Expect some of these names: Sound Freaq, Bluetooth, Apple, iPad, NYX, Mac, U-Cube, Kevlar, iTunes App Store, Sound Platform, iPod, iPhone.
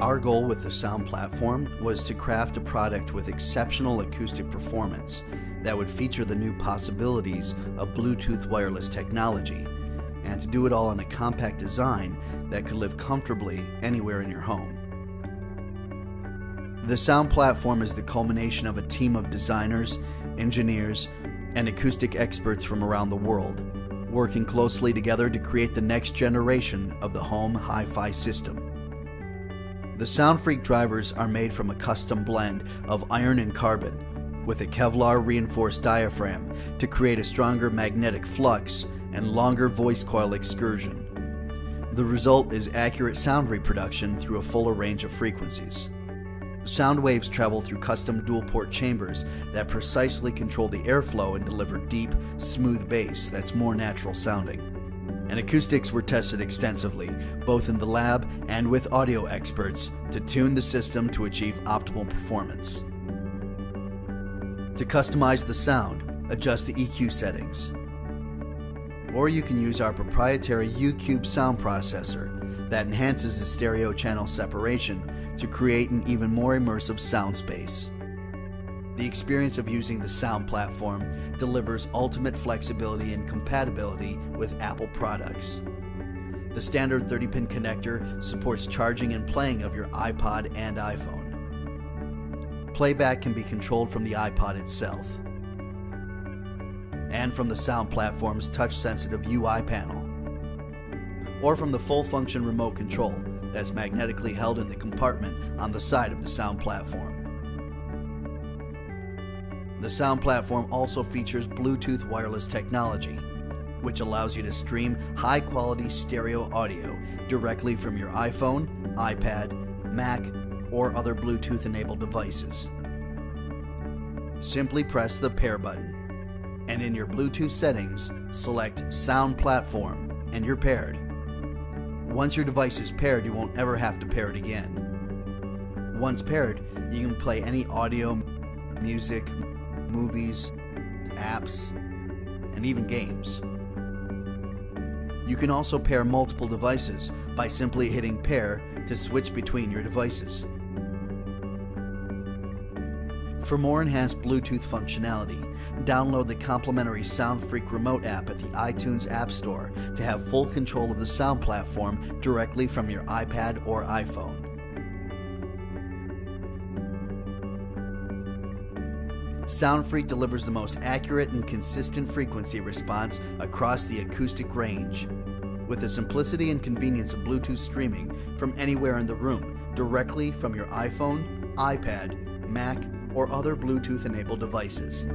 Our goal with the Sound Platform was to craft a product with exceptional acoustic performance that would feature the new possibilities of Bluetooth wireless technology, and to do it all in a compact design that could live comfortably anywhere in your home. The Sound Platform is the culmination of a team of designers, engineers, and acoustic experts from around the world, working closely together to create the next generation of the home hi-fi system. The Sound Freaq drivers are made from a custom blend of iron and carbon, with a Kevlar reinforced diaphragm to create a stronger magnetic flux and longer voice coil excursion. The result is accurate sound reproduction through a fuller range of frequencies. Sound waves travel through custom dual-port chambers that precisely control the airflow and deliver deep, smooth bass that's more natural sounding. And acoustics were tested extensively, both in the lab and with audio experts, to tune the system to achieve optimal performance. To customize the sound, adjust the EQ settings. Or you can use our proprietary U-Cube sound processor that enhances the stereo channel separation to create an even more immersive sound space. The experience of using the Sound Platform delivers ultimate flexibility and compatibility with Apple products. The standard 30-pin connector supports charging and playing of your iPod and iPhone. Playback can be controlled from the iPod itself and from the Sound Platform's touch-sensitive UI panel, or from the full-function remote control that's magnetically held in the compartment on the side of the Sound Platform. The Sound Platform also features Bluetooth wireless technology, which allows you to stream high-quality stereo audio directly from your iPhone, iPad, Mac, or other Bluetooth-enabled devices. Simply press the pair button, and in your Bluetooth settings, select Sound Platform, and you're paired. Once your device is paired, you won't ever have to pair it again. Once paired, you can play any audio, music, movies, apps, and even games. You can also pair multiple devices by simply hitting pair to switch between your devices. For more enhanced Bluetooth functionality, download the complimentary Sound Freaq Remote app at the iTunes App Store to have full control of the Sound Platform directly from your iPad or iPhone. Sound Freaq delivers the most accurate and consistent frequency response across the acoustic range, with the simplicity and convenience of Bluetooth streaming from anywhere in the room, directly from your iPhone, iPad, Mac, or other Bluetooth-enabled devices.